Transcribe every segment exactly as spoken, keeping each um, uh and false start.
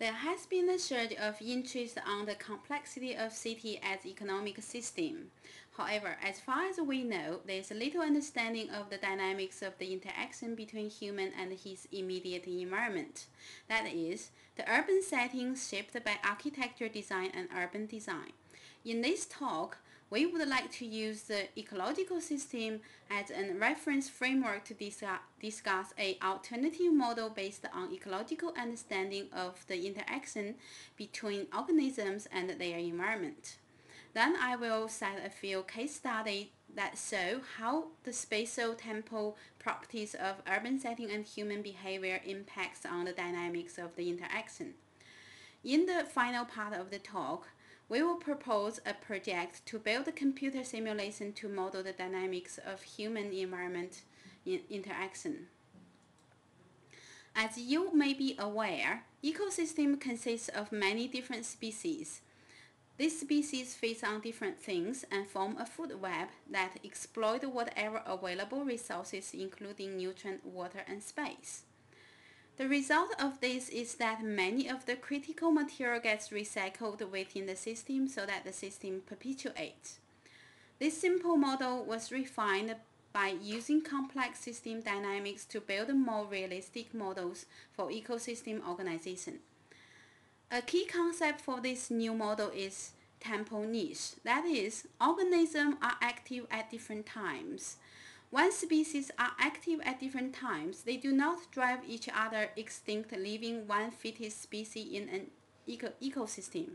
There has been a surge of interest on the complexity of city as economic system. However, as far as we know, there is little understanding of the dynamics of the interaction between human and his immediate environment. That is, the urban setting shaped by architecture design and urban design. In this talk, we would like to use the ecological system as a reference framework to discuss, discuss an alternative model based on ecological understanding of the interaction between organisms and their environment. Then I will cite a few case studies that show how the spatio-temporal properties of urban setting and human behavior impacts on the dynamics of the interaction. In the final part of the talk, we will propose a project to build a computer simulation to model the dynamics of human-environment interaction. As you may be aware, ecosystem consists of many different species. These species feed on different things and form a food web that exploit whatever available resources, including nutrient, water, and space. The result of this is that many of the critical material gets recycled within the system so that the system perpetuates. This simple model was refined by using complex system dynamics to build more realistic models for ecosystem organization. A key concept for this new model is temporal niche, that is, organisms are active at different times. When species are active at different times, they do not drive each other extinct, leaving one fittest species in an eco ecosystem.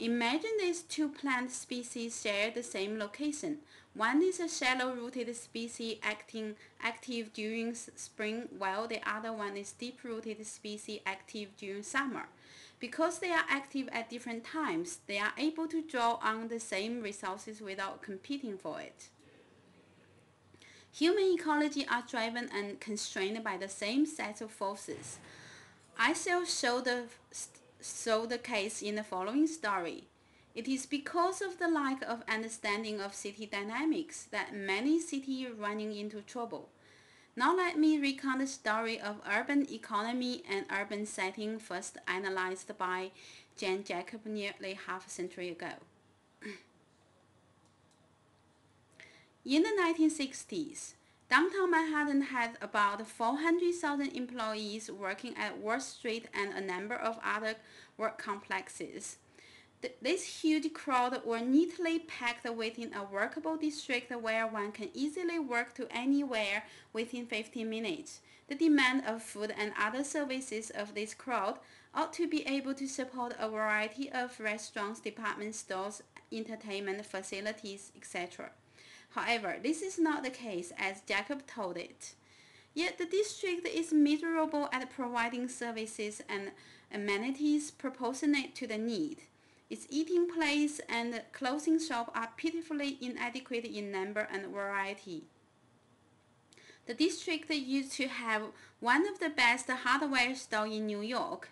Imagine these two plant species share the same location. One is a shallow-rooted species acting active during spring, while the other one is deep-rooted species active during summer. Because they are active at different times, they are able to draw on the same resources without competing for it. Human ecology are driven and constrained by the same sets of forces. I shall show the, show the case in the following story. It is because of the lack of understanding of city dynamics that many cities are running into trouble. Now let me recount the story of urban economy and urban setting first analyzed by Jane Jacobs nearly half a century ago. In the nineteen sixties, downtown Manhattan had about four hundred thousand employees working at Wall Street and a number of other work complexes. Th this huge crowd were neatly packed within a workable district where one can easily work to anywhere within fifteen minutes. The demand of food and other services of this crowd ought to be able to support a variety of restaurants, department stores, entertainment facilities, et cetera. However, this is not the case, as Jacob told it. Yet the district is miserable at providing services and amenities proportionate to the need. Its eating place and clothing shop are pitifully inadequate in number and variety. The district used to have one of the best hardware stores in New York,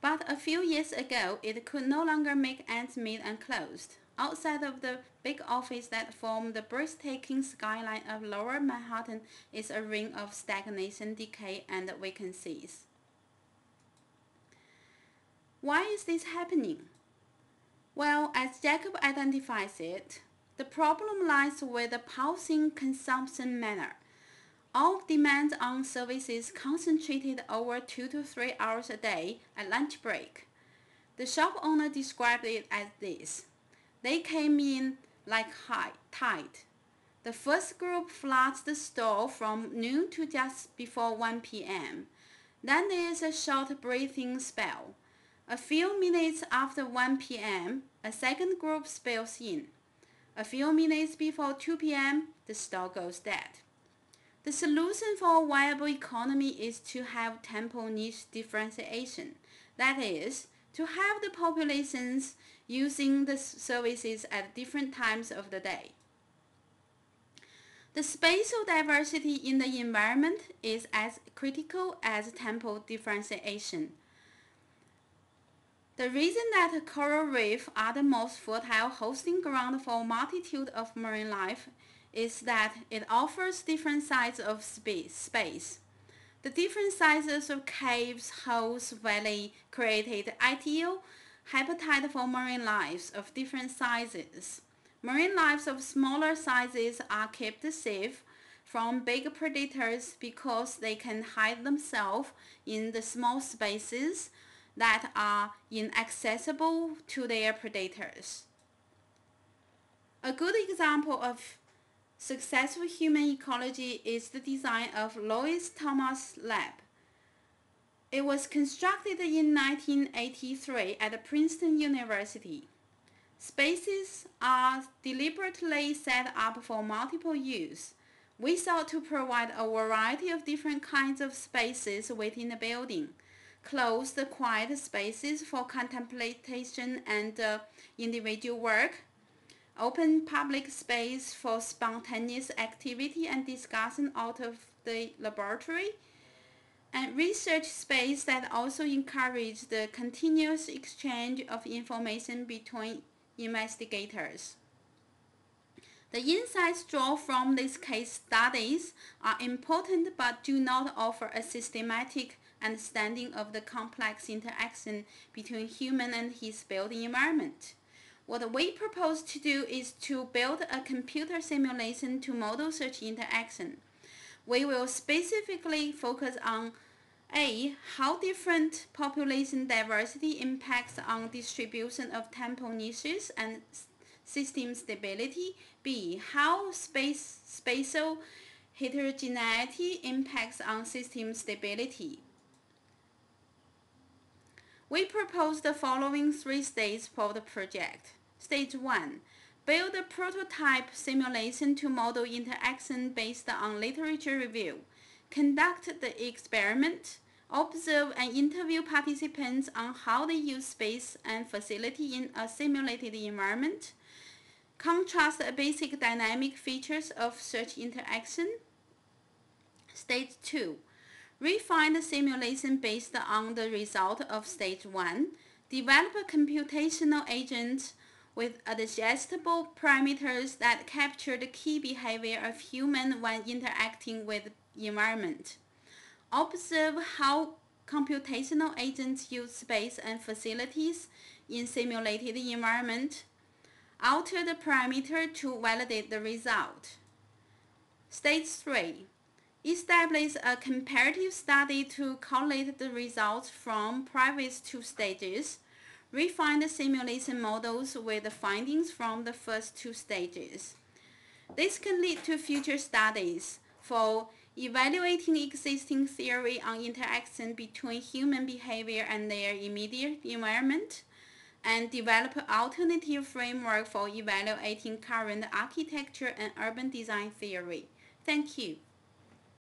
but a few years ago it could no longer make ends meet and closed. Outside of the big office that formed the breathtaking skyline of Lower Manhattan is a ring of stagnation, decay, and vacancies. Why is this happening? Well, as Jacob identifies it, the problem lies with the pulsing consumption manner. All demands on services concentrated over two to three hours a day at lunch break. The shop owner described it as this. They came in like high tide. The first group floods the store from noon to just before one P M Then there is a short breathing spell. A few minutes after one P M, a second group spills in. A few minutes before two P M, the store goes dead. The solution for a viable economy is to have temporal niche differentiation. That is, to have the populations using the services at different times of the day. The spatial diversity in the environment is as critical as temporal differentiation. The reason that coral reefs are the most fertile hosting ground for a multitude of marine life is that it offers different sides of space. The different sizes of caves, holes, valley created I T U, habitat for marine lives of different sizes. Marine lives of smaller sizes are kept safe from big predators because they can hide themselves in the small spaces that are inaccessible to their predators. A good example of successful human ecology is the design of Lewis Thomas Lab. It was constructed in nineteen eighty-three at Princeton University. Spaces are deliberately set up for multiple use. We sought to provide a variety of different kinds of spaces within the building, closed, quiet spaces for contemplation and uh, individual work, open public space for spontaneous activity and discussion out of the laboratory, and research space that also encouraged the continuous exchange of information between investigators. The insights drawn from these case studies are important but do not offer a systematic understanding of the complex interaction between human and his built environment. What we propose to do is to build a computer simulation to model such interaction. We will specifically focus on A. How different population diversity impacts on distribution of temple niches and system stability. B. How space, spatial heterogeneity impacts on system stability. We propose the following three stages for the project. Stage one. Build a prototype simulation to model interaction based on literature review. Conduct the experiment. Observe and interview participants on how they use space and facility in a simulated environment. Contrast the basic dynamic features of such interaction. Stage two. Refine the simulation based on the result of Stage one. Develop a computational agent with adjustable parameters that capture the key behavior of humans when interacting with environment. Observe how computational agents use space and facilities in simulated environment. Alter the parameter to validate the result. Stage three. Establish a comparative study to collate the results from previous two stages. Refine the simulation models with the findings from the first two stages. This can lead to future studies for evaluating existing theory on interaction between human behavior and their immediate environment, and develop alternative framework for evaluating current architecture and urban design theory. Thank you.